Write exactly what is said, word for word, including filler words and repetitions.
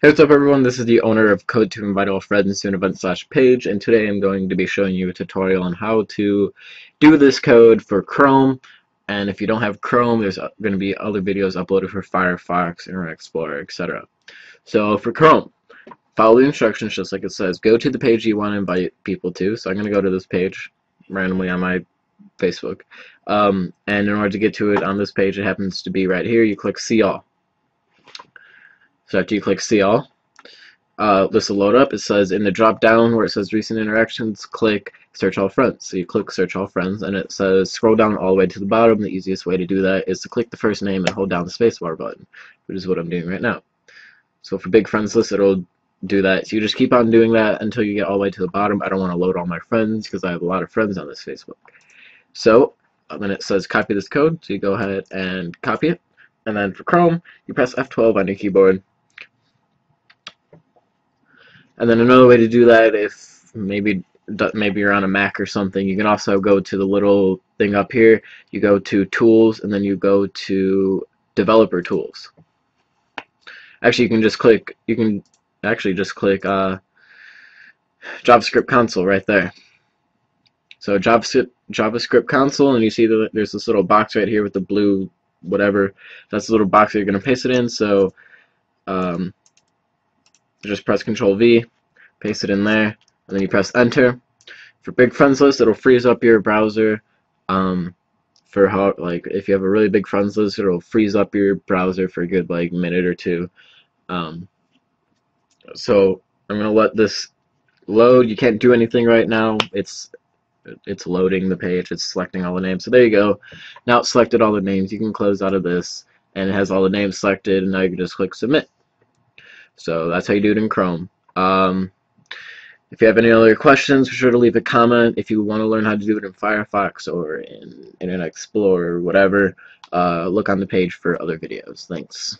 Hey, what's up everyone, this is the owner of Code to Invite All Friends to an event slash page, and today I'm going to be showing you a tutorial on how to do this code for Chrome. And if you don't have Chrome, there's going to be other videos uploaded for Firefox, Internet Explorer, et cetera. So for Chrome, follow the instructions just like it says. Go to the page you want to invite people to. So I'm going to go to this page randomly on my Facebook. Um, and in order to get to it on this page, it happens to be right here, you click See All. So after you click See All, uh, this will load up. It says in the drop down where it says Recent Interactions, click Search All Friends. So you click Search All Friends, and it says scroll down all the way to the bottom. The easiest way to do that is to click the first name and hold down the spacebar button, which is what I'm doing right now. So for Big Friends List, it'll do that. So you just keep on doing that until you get all the way to the bottom. I don't want to load all my friends because I have a lot of friends on this Facebook. So then it says copy this code. So you go ahead and copy it. And then for Chrome, you press F twelve on your keyboard. And then another way to do that, if maybe maybe you're on a Mac or something, you can also go to the little thing up here. You go to Tools, and then you go to Developer Tools. Actually, you can just click. You can actually just click uh, JavaScript Console right there. So JavaScript JavaScript Console, and you see that there's this little box right here with the blue whatever. That's the little box that you're gonna paste it in. So. Um, Just press Control V, paste it in there, and then you press Enter. For Big Friends List, it'll freeze up your browser. Um, for how, like, if you have a really big friends list, it'll freeze up your browser for a good like minute or two. Um, so I'm gonna let this load. You can't do anything right now. It's it's loading the page. It's selecting all the names. So there you go. Now it's selected all the names. You can close out of this, and it has all the names selected. And now you can just click Submit. So that's how you do it in Chrome. Um, if you have any other questions, be sure to leave a comment. If you want to learn how to do it in Firefox or in Internet Explorer or whatever, uh, look on the page for other videos. Thanks.